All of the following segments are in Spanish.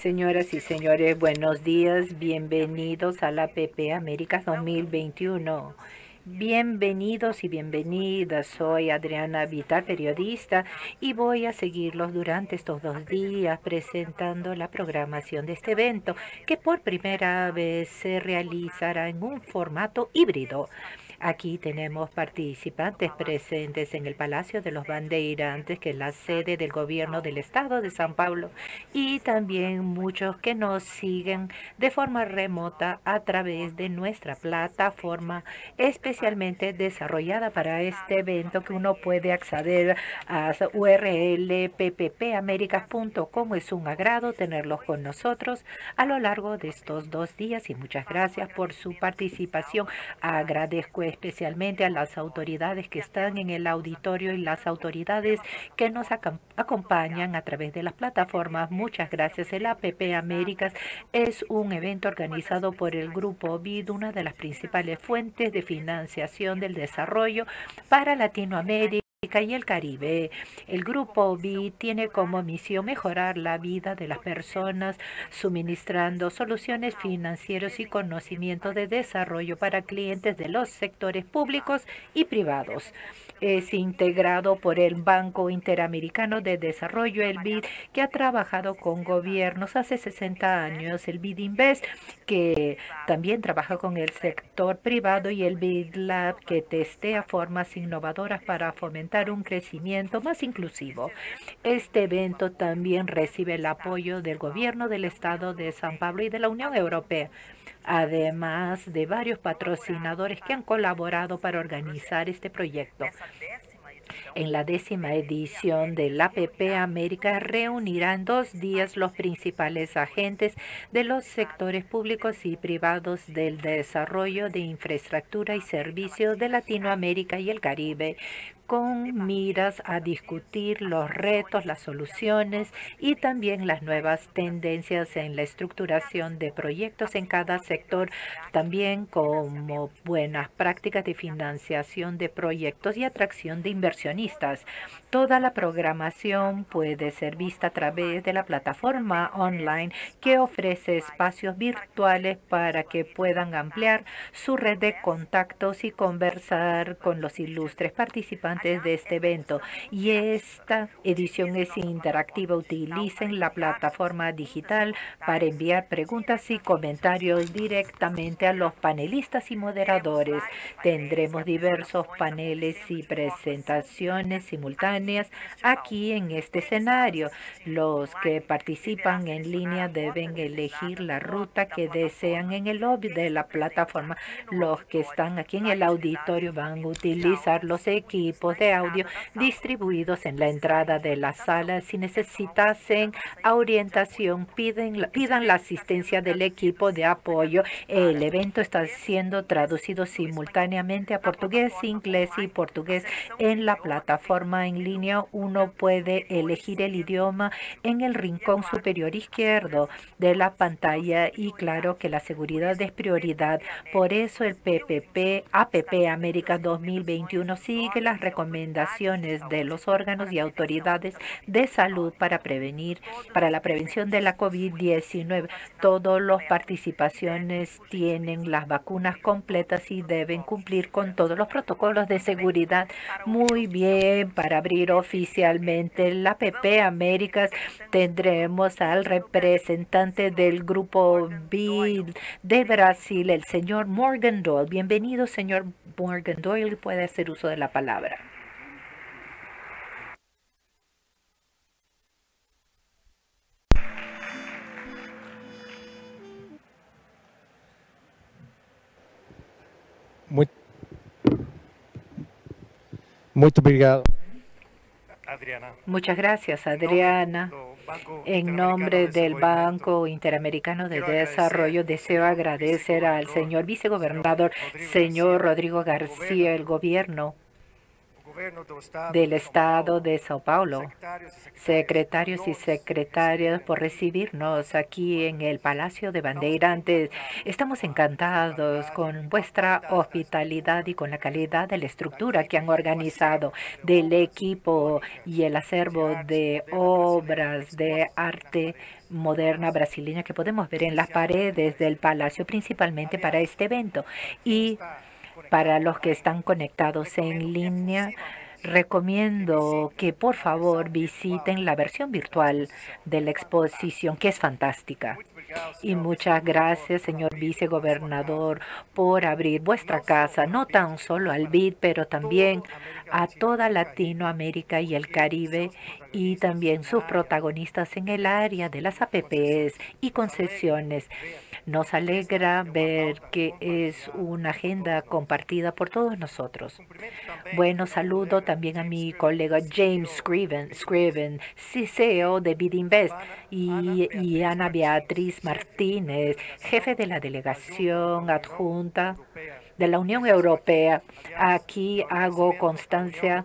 Señoras y señores, buenos días. Bienvenidos a la APP Américas 2021. Bienvenidos y bienvenidas. Soy Adriana Vidal, periodista, y voy a seguirlos durante estos 2 días presentando la programación de este evento, que por primera vez se realizará en un formato híbrido. Aquí tenemos participantes presentes en el Palacio de los Bandeirantes, que es la sede del gobierno del estado de São Paulo, y también muchos que nos siguen de forma remota a través de nuestra plataforma especialmente desarrollada para este evento, que uno puede acceder a URL pppamericas.com. Es un agrado tenerlos con nosotros a lo largo de estos 2 días y muchas gracias por su participación. Agradezco especialmente a las autoridades que están en el auditorio y las autoridades que nos acompañan a través de las plataformas. Muchas gracias. El APP Américas es un evento organizado por el Grupo BID, una de las principales fuentes de financiación del desarrollo para Latinoamérica y el Caribe. El Grupo BID tiene como misión mejorar la vida de las personas, suministrando soluciones financieras y conocimiento de desarrollo para clientes de los sectores públicos y privados. Es integrado por el Banco Interamericano de Desarrollo, el BID, que ha trabajado con gobiernos hace 60 años, el BID Invest, que también trabaja con el sector privado, y el BID Lab, que testea formas innovadoras para fomentar un crecimiento más inclusivo. Este evento también recibe el apoyo del gobierno del estado de São Paulo y de la Unión Europea, además de varios patrocinadores que han colaborado para organizar este proyecto. En la 10ª edición del APP América reunirá en 2 días los principales agentes de los sectores públicos y privados del desarrollo de infraestructura y servicios de Latinoamérica y el Caribe, con miras a discutir los retos, las soluciones y también las nuevas tendencias en la estructuración de proyectos en cada sector, también como buenas prácticas de financiación de proyectos y atracción de inversionistas. Toda la programación puede ser vista a través de la plataforma online, que ofrece espacios virtuales para que puedan ampliar su red de contactos y conversar con los ilustres participantes de este evento. Y esta edición es interactiva. Utilicen la plataforma digital para enviar preguntas y comentarios directamente a los panelistas y moderadores. Tendremos diversos paneles y presentaciones simultáneas aquí en este escenario. Los que participan en línea deben elegir la ruta que desean en el lobby de la plataforma. Los que están aquí en el auditorio van a utilizar los equipos de audio distribuidos en la entrada de la sala. Si necesitasen orientación, pidan la asistencia del equipo de apoyo. El evento está siendo traducido simultáneamente a portugués, inglés y portugués. En la plataforma en línea uno puede elegir el idioma en el rincón superior izquierdo de la pantalla, y claro que la seguridad es prioridad. Por eso el APP Américas 2021 sigue las recomendaciones de los órganos y autoridades de salud para la prevención de la COVID-19. Todos los participantes tienen las vacunas completas y deben cumplir con todos los protocolos de seguridad. Muy bien, para abrir oficialmente la APP Américas tendremos al representante del Grupo BID de Brasil, el señor Morgan Doyle. Bienvenido, señor Morgan Doyle. Puede hacer uso de la palabra. Muy obrigado, Adriana. Muchas gracias, Adriana. En nombre del Banco Interamericano de Desarrollo, deseo agradecer al señor vicegobernador, señor Rodrigo García, el gobierno del Estado de São Paulo, secretarios y secretarias, por recibirnos aquí en el Palacio de Bandeirantes. Estamos encantados con vuestra hospitalidad y con la calidad de la estructura que han organizado, del equipo y el acervo de obras de arte moderna brasileña que podemos ver en las paredes del Palacio, principalmente para este evento. Y para los que están conectados en línea, recomiendo que por favor visiten la versión virtual de la exposición, que es fantástica. Y muchas gracias, señor vicegobernador, por abrir vuestra casa, no tan solo al BID, pero también a toda Latinoamérica y el Caribe, y también sus protagonistas en el área de las APPs y concesiones. Nos alegra ver que es una agenda compartida por todos nosotros. Bueno, saludo también a mi colega James Scriven, CEO de BID Invest, y Ana Beatriz Martínez, jefe de la delegación adjunta de la Unión Europea. Aquí hago constancia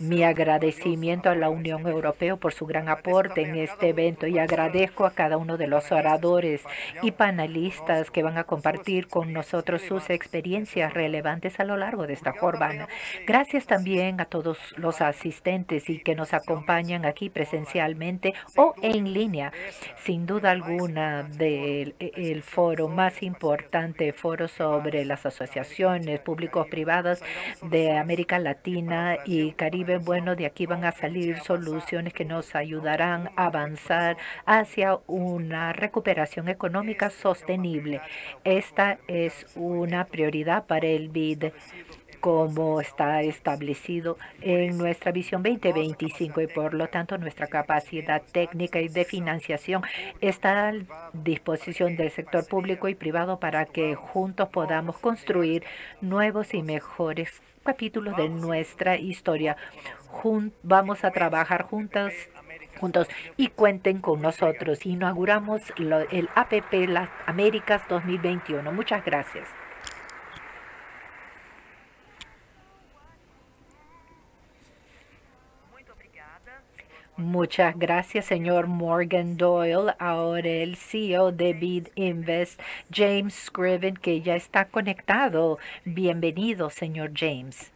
mi agradecimiento a la Unión Europea por su gran aporte en este evento, y agradezco a cada uno de los oradores y panelistas que van a compartir con nosotros sus experiencias relevantes a lo largo de esta jornada. Gracias también a todos los asistentes y que nos acompañan aquí presencialmente o en línea. Sin duda alguna, el foro más importante, foro sobre las asociaciones públicos-privadas de América Latina y Caribe. Bueno, de aquí van a salir soluciones que nos ayudarán a avanzar hacia una recuperación económica sostenible. Esta es una prioridad para el BID, como está establecido en nuestra visión 2025, y por lo tanto nuestra capacidad técnica y de financiación está a disposición del sector público y privado para que juntos podamos construir nuevos y mejores capítulos de nuestra historia. Vamos a trabajar juntos y cuenten con nosotros. Inauguramos el APP Américas 2021. Muchas gracias. Muchas gracias, señor Morgan Doyle, ahora el CEO de BID Invest, James Scriven, que ya está conectado. Bienvenido, señor James.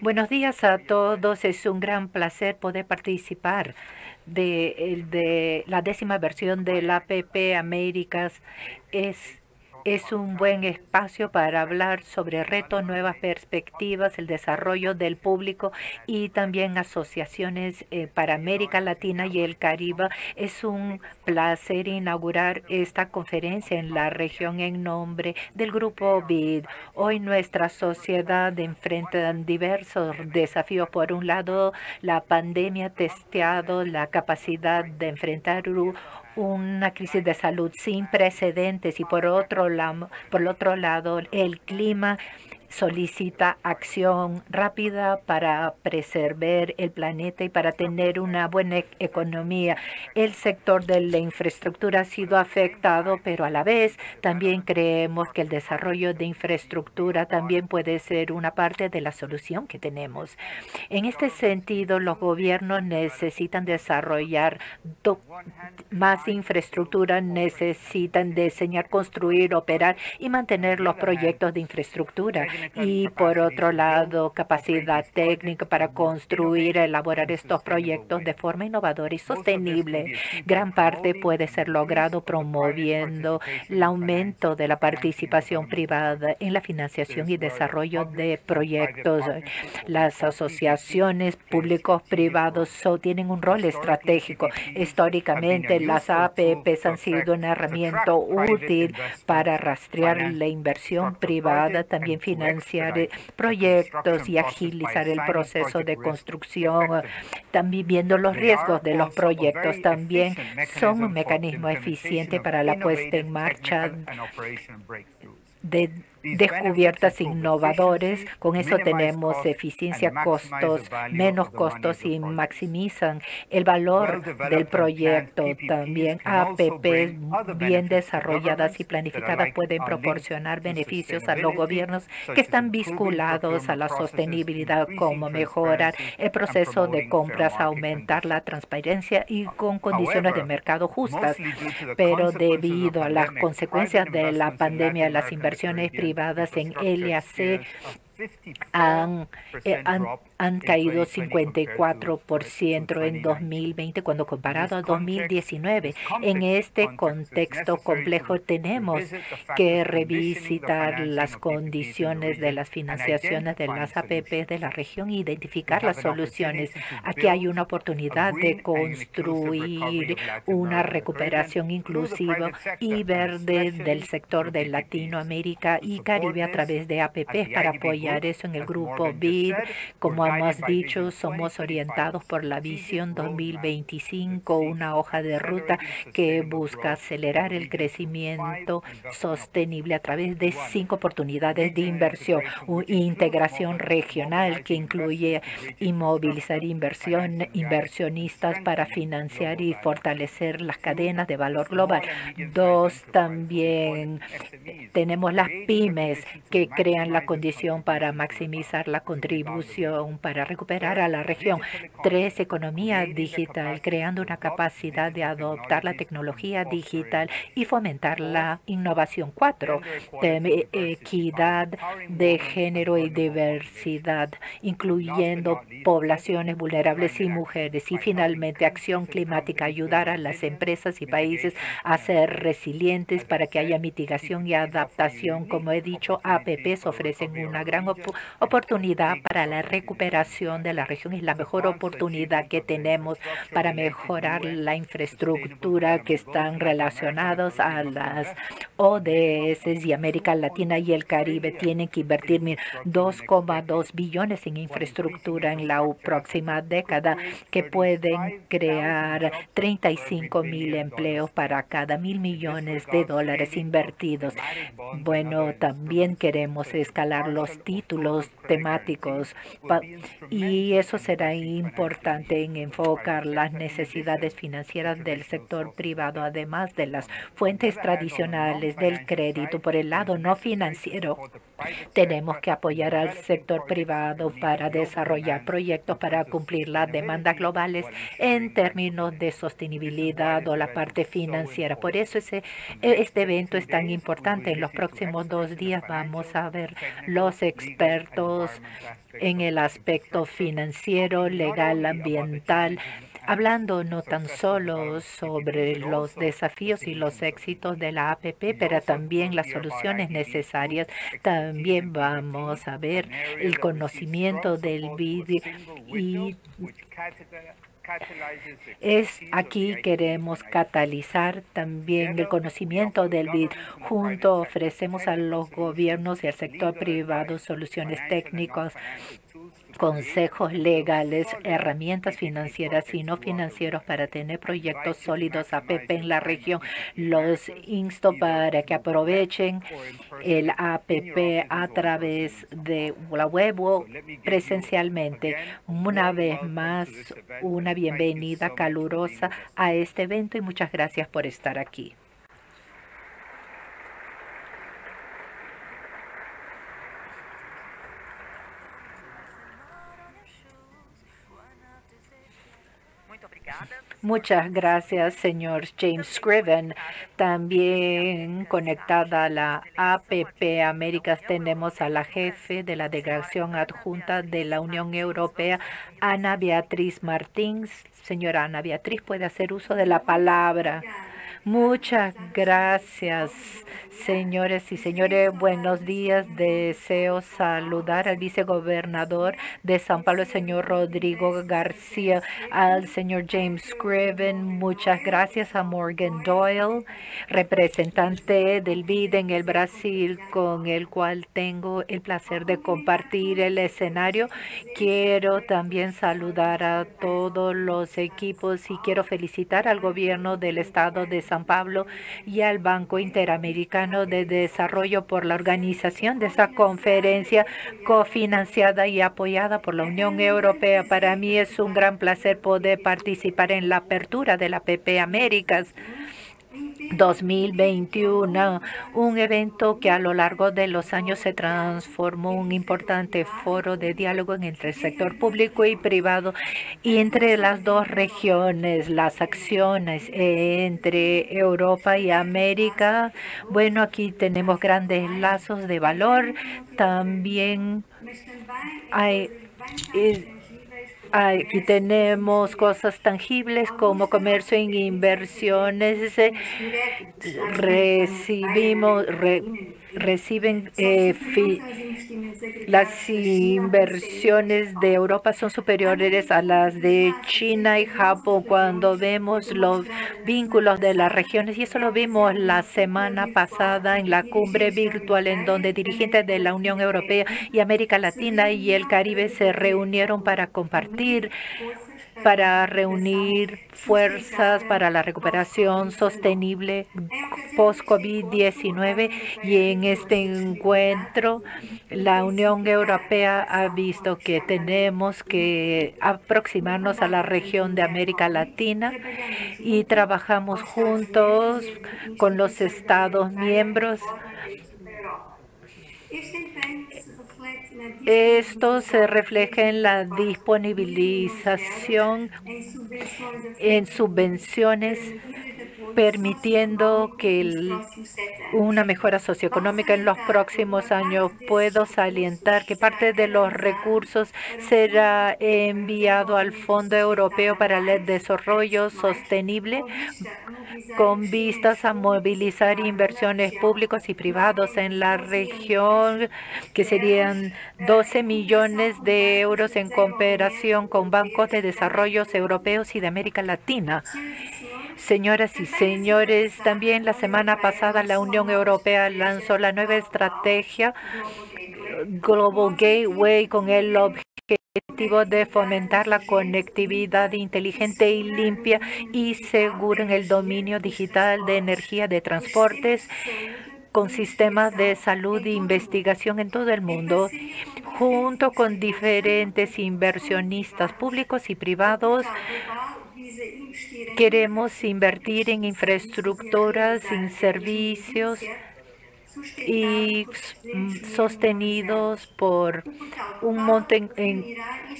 Buenos días a todos. Es un gran placer poder participar de la 10ª versión de la APP Américas. Es un buen espacio para hablar sobre retos, nuevas perspectivas, el desarrollo del público y también asociaciones para América Latina y el Caribe. Es un placer inaugurar esta conferencia en la región en nombre del Grupo BID. Hoy nuestra sociedad enfrenta diversos desafíos. Por un lado, la pandemia ha testeado la capacidad de enfrentar una crisis de salud sin precedentes, y por otro lado, el clima solicita acción rápida para preservar el planeta y para tener una buena economía. El sector de la infraestructura ha sido afectado, pero a la vez también creemos que el desarrollo de infraestructura también puede ser una parte de la solución que tenemos. En este sentido, los gobiernos necesitan desarrollar más infraestructura, necesitan diseñar, construir, operar y mantener los proyectos de infraestructura. Y por otro lado, capacidad técnica para construir, elaborar estos proyectos de forma innovadora y sostenible. Gran parte puede ser logrado promoviendo el aumento de la participación privada en la financiación y desarrollo de proyectos. Las asociaciones públicos-privados tienen un rol estratégico. Históricamente, las APPs han sido una herramienta útil para rastrear la inversión privada, también financiar proyectos y agilizar el proceso de construcción, también viendo los riesgos de los proyectos. También son un mecanismo eficiente para la puesta en marcha de descubiertas innovadoras. Con eso tenemos eficiencia, costos, menos costos y maximizan el valor del proyecto. También APPs bien desarrolladas y planificadas pueden proporcionar beneficios a los gobiernos que están vinculados a la sostenibilidad, como mejorar el proceso de compras, aumentar la transparencia y con condiciones de mercado justas. Pero debido a las consecuencias de la pandemia, las inversiones privadas en LAC han caído 54% en 2020 cuando comparado a 2019. En este contexto complejo, tenemos que revisitar las condiciones de las financiaciones de las APPs de la región e identificar las soluciones. Aquí hay una oportunidad de construir una recuperación inclusiva y verde del sector de Latinoamérica y Caribe a través de APPs para apoyar eso en el grupo BID. Como hemos dicho, somos orientados por la visión 2025, una hoja de ruta que busca acelerar el crecimiento sostenible a través de 5 oportunidades de inversión, integración regional que incluye movilizar inversionistas para financiar y fortalecer las cadenas de valor global. 2, también tenemos las pymes que crean la condición para maximizar la contribución para recuperar a la región. 3, economía digital, creando una capacidad de adoptar la tecnología digital y fomentar la innovación. 4, equidad de género y diversidad, incluyendo poblaciones vulnerables y mujeres. Y finalmente, acción climática, ayudar a las empresas y países a ser resilientes para que haya mitigación y adaptación. Como he dicho, APPs ofrecen una gran oportunidad para la recuperación de la región. Es la mejor oportunidad que tenemos para mejorar la infraestructura que están relacionados a las ODS, y América Latina y el Caribe tienen que invertir 2,2 billones en infraestructura en la próxima década, que pueden crear 35,000 empleos para cada $1,000 millones invertidos. Bueno, también queremos escalar los títulos temáticos y eso será importante en enfocar las necesidades financieras del sector privado, además de las fuentes tradicionales del crédito. Por el lado no financiero, tenemos que apoyar al sector privado para desarrollar proyectos para cumplir las demandas globales en términos de sostenibilidad o la parte financiera. Por eso este evento es tan importante. En los próximos 2 días vamos a ver los expertos en el aspecto financiero, legal, ambiental, hablando no tan solo sobre los desafíos y los éxitos de la APP, pero también las soluciones necesarias. También vamos a ver el conocimiento del BID y aquí queremos catalizar también el conocimiento del BID. Juntos ofrecemos a los gobiernos y al sector privado soluciones técnicas, consejos legales, herramientas financieras y no financieros para tener proyectos sólidos APP en la región. Los insto para que aprovechen el APP a través de la web o presencialmente. Una vez más, una bienvenida calurosa a este evento y muchas gracias por estar aquí. Muchas gracias, señor James Scriven. También conectada a la APP Américas tenemos a la jefe de la delegación adjunta de la Unión Europea, Ana Beatriz Martínez. Señora Ana Beatriz, puede hacer uso de la palabra. Muchas gracias, señores y señores. Buenos días. Deseo saludar al vicegobernador de São Paulo, el señor Rodrigo García, al señor James Scriven. Muchas gracias a Morgan Doyle, representante del BID en el Brasil, con el cual tengo el placer de compartir el escenario. Quiero también saludar a todos los equipos y quiero felicitar al gobierno del estado de São Paulo São Paulo y al Banco Interamericano de Desarrollo por la organización de esta conferencia cofinanciada y apoyada por la Unión Europea. Para mí es un gran placer poder participar en la apertura de la APP Américas 2021, un evento que a lo largo de los años se transformó en un importante foro de diálogo entre el sector público y privado y entre las dos regiones. Las acciones entre Europa y América, bueno, aquí tenemos grandes lazos de valor. También aquí tenemos cosas tangibles como comercio e inversiones. Las inversiones de Europa son superiores a las de China y Japón cuando vemos los vínculos de las regiones. Y eso lo vimos la semana pasada en la cumbre virtual, en donde dirigentes de la Unión Europea y América Latina y el Caribe se reunieron para compartir, para reunir fuerzas para la recuperación sostenible post-COVID-19. Y en este encuentro, la Unión Europea ha visto que tenemos que aproximarnos a la región de América Latina y trabajamos juntos con los Estados miembros. Esto se refleja en la disponibilización en subvenciones, permitiendo que una mejora socioeconómica en los próximos años. Puedo salientar que parte de los recursos será enviado al Fondo Europeo para el Desarrollo Sostenible con vistas a movilizar inversiones públicas y privadas en la región, que serían 12 millones de euros en cooperación con bancos de desarrollo europeos y de América Latina. Señoras y señores, también la semana pasada la Unión Europea lanzó la nueva estrategia Global Gateway con el objetivo de fomentar la conectividad inteligente y limpia y segura en el dominio digital de energía, de transportes, con sistemas de salud e investigación en todo el mundo, junto con diferentes inversionistas públicos y privados. Queremos invertir en infraestructuras, en servicios y sostenidos por un monto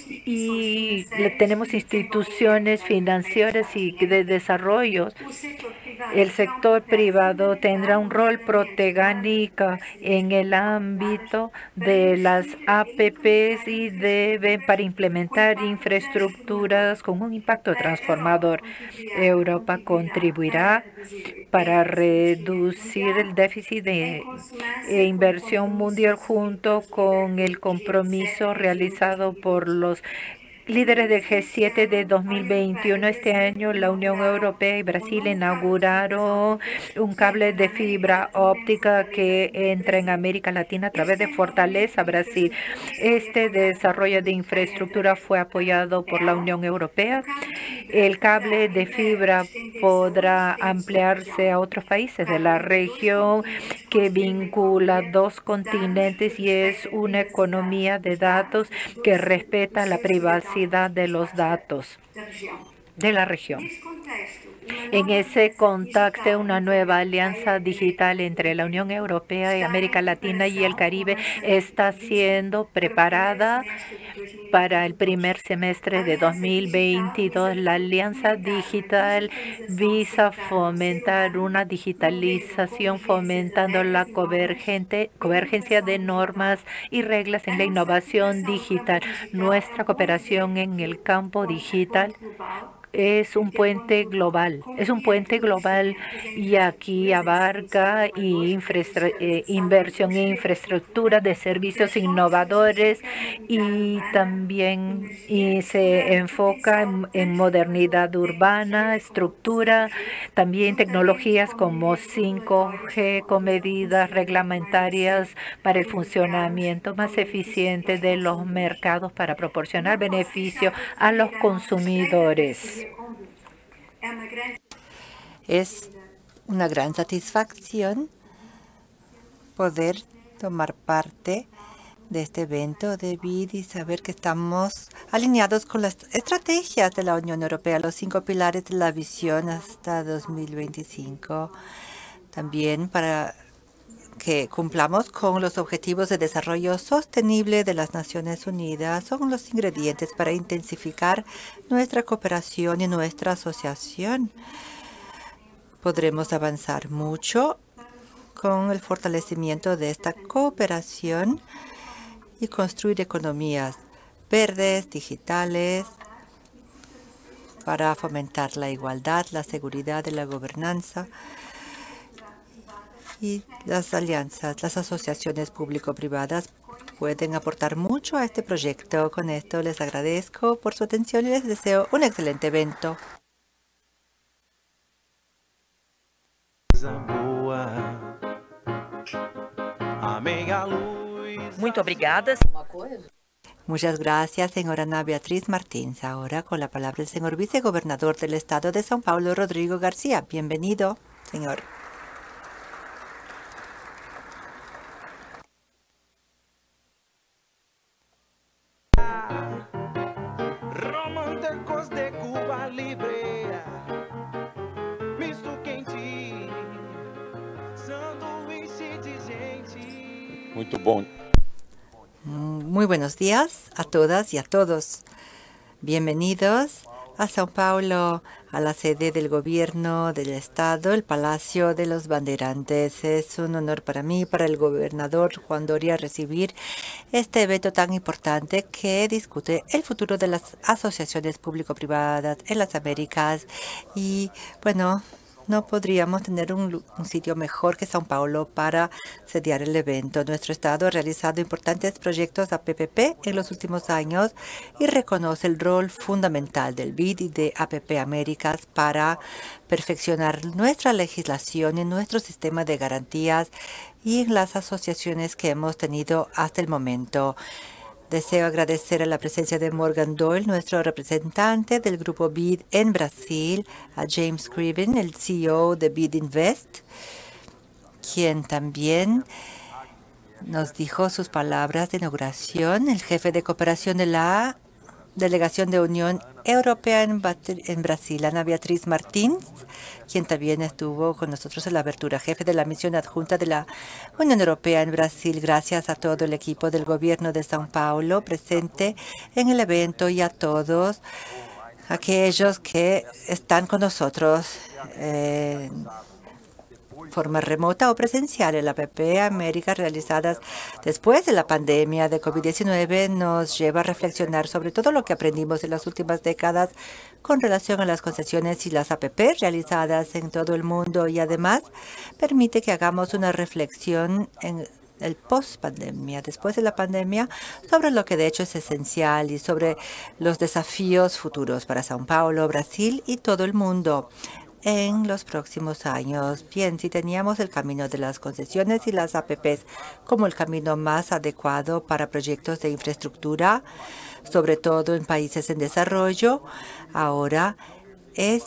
y tenemos instituciones financieras y de desarrollo. El sector privado tendrá un rol protagónico en el ámbito de las APPs y debe para implementar infraestructuras con un impacto transformador. Europa contribuirá para reducir el déficit de inversión mundial junto con el compromiso realizado por los líderes del G7 de 2021. Este año, la Unión Europea y Brasil inauguraron un cable de fibra óptica que entra en América Latina a través de Fortaleza, Brasil. Este desarrollo de infraestructura fue apoyado por la Unión Europea. El cable de fibra podrá ampliarse a otros países de la región, que vincula dos continentes y es una economía de datos que respeta la privacidad de los datos de la región. En ese contexto, una nueva alianza digital entre la Unión Europea y América Latina y el Caribe está siendo preparada para el primer semestre de 2022. La alianza digital visa fomentar una digitalización, fomentando la convergencia de normas y reglas en la innovación digital. Nuestra cooperación en el campo digital es un puente global y aquí abarca inversión en infraestructura de servicios innovadores y también se enfoca en modernidad urbana, estructura, también tecnologías como 5G con medidas reglamentarias para el funcionamiento más eficiente de los mercados para proporcionar beneficio a los consumidores. Es una gran satisfacción poder tomar parte de este evento de BID y saber que estamos alineados con las estrategias de la Unión Europea, los 5 pilares de la visión hasta 2025. También para que cumplamos con los Objetivos de Desarrollo Sostenible de las Naciones Unidas son los ingredientes para intensificar nuestra cooperación y nuestra asociación. Podremos avanzar mucho con el fortalecimiento de esta cooperación y construir economías verdes, digitales, para fomentar la igualdad, la seguridad y la gobernanza y las alianzas. Las asociaciones público-privadas pueden aportar mucho a este proyecto. Con esto les agradezco por su atención y les deseo un excelente evento. Muito obrigada. Muchas gracias, señora Ana Beatriz Martínez. Ahora con la palabra el señor vicegobernador del Estado de São Paulo, Rodrigo García. Bienvenido, señor. Românticos de Cuba Libre. Muy buenos días a todas y a todos. Bienvenidos a São Paulo, a la sede del gobierno del Estado, el Palacio de los Bandeirantes. Es un honor para mí, para el gobernador João Doria, recibir este evento tan importante que discute el futuro de las asociaciones público-privadas en las Américas. Y bueno, no podríamos tener un sitio mejor que São Paulo para sediar el evento. Nuestro Estado ha realizado importantes proyectos a PPP en los últimos años y reconoce el rol fundamental del BID y de APP Américas para perfeccionar nuestra legislación y nuestro sistema de garantías y en las asociaciones que hemos tenido hasta el momento. Deseo agradecer a la presencia de Morgan Doyle, nuestro representante del Grupo BID en Brasil, a James Scriven, el CEO de BID Invest, quien también nos dijo sus palabras de inauguración, el jefe de cooperación de la Delegación de Unión Europea en Brasil, Ana Beatriz Martínez, quien también estuvo con nosotros en la apertura, jefe de la misión adjunta de la Unión Europea en Brasil. Gracias a todo el equipo del gobierno de São Paulo presente en el evento y a todos aquellos que están con nosotros forma remota o presencial. La APP Américas realizadas después de la pandemia de COVID-19 nos lleva a reflexionar sobre todo lo que aprendimos en las últimas décadas con relación a las concesiones y las APP realizadas en todo el mundo y además permite que hagamos una reflexión en el post-pandemia, después de la pandemia, sobre lo que de hecho es esencial y sobre los desafíos futuros para São Paulo, Brasil y todo el mundo en los próximos años. Bien, si teníamos el camino de las concesiones y las APPs como el camino más adecuado para proyectos de infraestructura, sobre todo en países en desarrollo, ahora es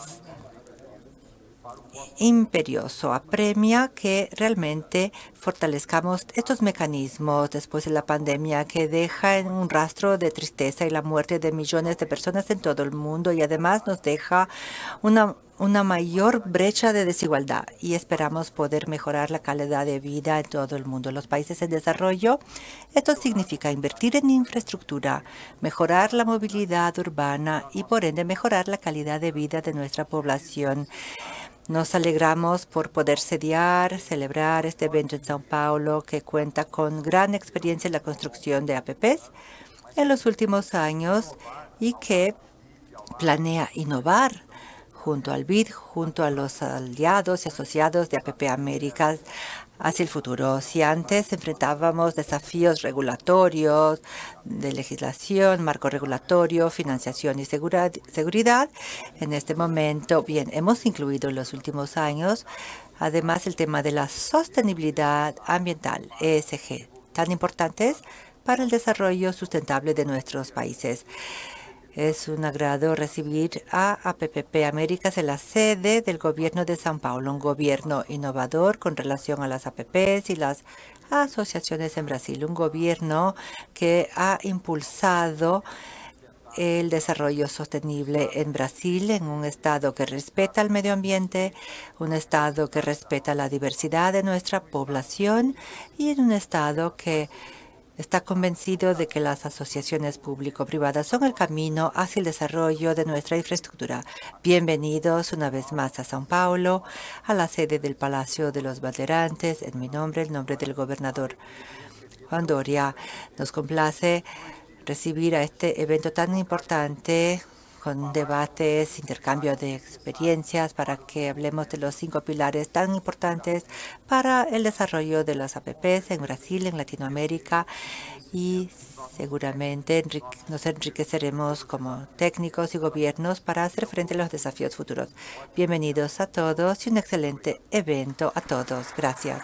imperioso, apremia que realmente fortalezcamos estos mecanismos después de la pandemia que deja en un rastro de tristeza y la muerte de millones de personas en todo el mundo y además nos deja una mayor brecha de desigualdad y esperamos poder mejorar la calidad de vida en todo el mundo. En los países en desarrollo, esto significa invertir en infraestructura, mejorar la movilidad urbana y por ende mejorar la calidad de vida de nuestra población. Nos alegramos por poder celebrar este evento en São Paulo que cuenta con gran experiencia en la construcción de APPs en los últimos años y que planea innovar junto al BID, junto a los aliados y asociados de APP Américas hacia el futuro. Si antes enfrentábamos desafíos regulatorios, de legislación, marco regulatorio, financiación y seguridad, en este momento, bien, hemos incluido en los últimos años, además, el tema de la sostenibilidad ambiental, ESG, tan importantes para el desarrollo sustentable de nuestros países. Es un agrado recibir a APP Américas en la sede del Gobierno de São Paulo, un gobierno innovador con relación a las APPs y las asociaciones en Brasil, un gobierno que ha impulsado el desarrollo sostenible en Brasil, en un estado que respeta el medio ambiente, un estado que respeta la diversidad de nuestra población y en un estado que está convencido de que las asociaciones público-privadas son el camino hacia el desarrollo de nuestra infraestructura. Bienvenidos una vez más a São Paulo, a la sede del Palacio de los Bandeirantes. En mi nombre, el nombre del gobernador João Doria, nos complace recibir a este evento tan importante con debates, intercambio de experiencias para que hablemos de los 5 pilares tan importantes para el desarrollo de las APPs en Brasil, en Latinoamérica, y seguramente nos enriqueceremos como técnicos y gobiernos para hacer frente a los desafíos futuros. Bienvenidos a todos y un excelente evento a todos. Gracias.